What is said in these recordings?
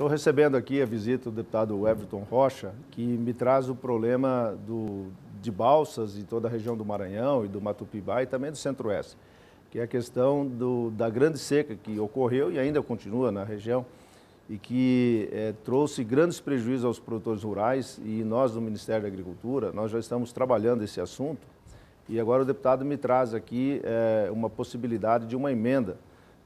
Estou recebendo aqui a visita do deputado Weverton Rocha, que me traz o problema de balsas em toda a região do Maranhão e do Matupibá e também do Centro-Oeste, que é a questão da grande seca que ocorreu e ainda continua na região e que trouxe grandes prejuízos aos produtores rurais, e nós do Ministério da Agricultura, nós já estamos trabalhando esse assunto e agora o deputado me traz aqui uma possibilidade de uma emenda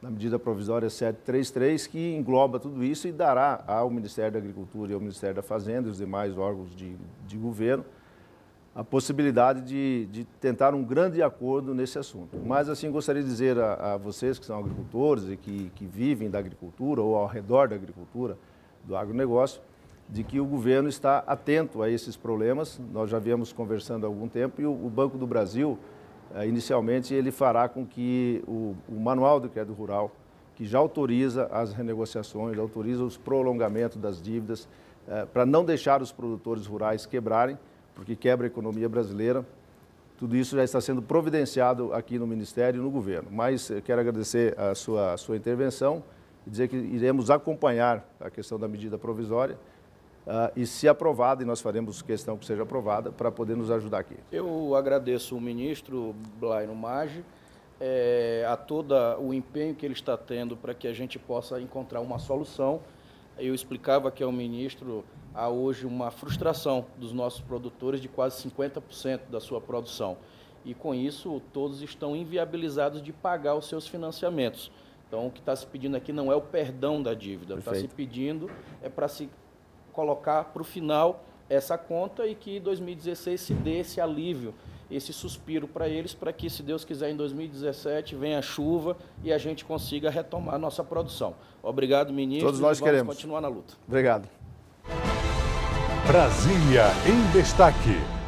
na medida provisória 733, que engloba tudo isso e dará ao Ministério da Agricultura e ao Ministério da Fazenda e os demais órgãos de governo a possibilidade de tentar um grande acordo nesse assunto. Mas, assim, gostaria de dizer a vocês que são agricultores e que vivem da agricultura ou ao redor da agricultura, do agronegócio, de que o governo está atento a esses problemas. Nós já viemos conversando há algum tempo e o Banco do Brasil, inicialmente, ele fará com que o Manual do Crédito Rural, que já autoriza as renegociações, autoriza os prolongamentos das dívidas, para não deixar os produtores rurais quebrarem, porque quebra a economia brasileira. Tudo isso já está sendo providenciado aqui no Ministério e no governo. Mas quero agradecer a sua intervenção e dizer que iremos acompanhar a questão da medida provisória e, se aprovada, e nós faremos questão que seja aprovada, para poder nos ajudar aqui. Eu agradeço o ministro Blairo Maggi a todo o empenho que ele está tendo para que a gente possa encontrar uma solução. Eu explicava que ao ministro há hoje uma frustração dos nossos produtores de quase 50% da sua produção. E com isso, todos estão inviabilizados de pagar os seus financiamentos. Então, o que está se pedindo aqui não é o perdão da dívida. Está se pedindo para se colocar para o final essa conta e que em 2016 se dê esse alívio, esse suspiro para eles, para que, se Deus quiser, em 2017 venha a chuva e a gente consiga retomar a nossa produção. Obrigado, ministro. Todos nós queremos. Vamos continuar na luta. Obrigado. Brasília em Destaque.